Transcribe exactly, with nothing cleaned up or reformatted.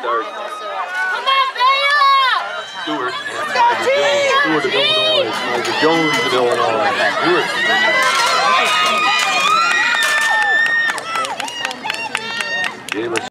start. Come on, Bella! Stewart. Stewart of Illinois. Jones of Illinois. Stewart.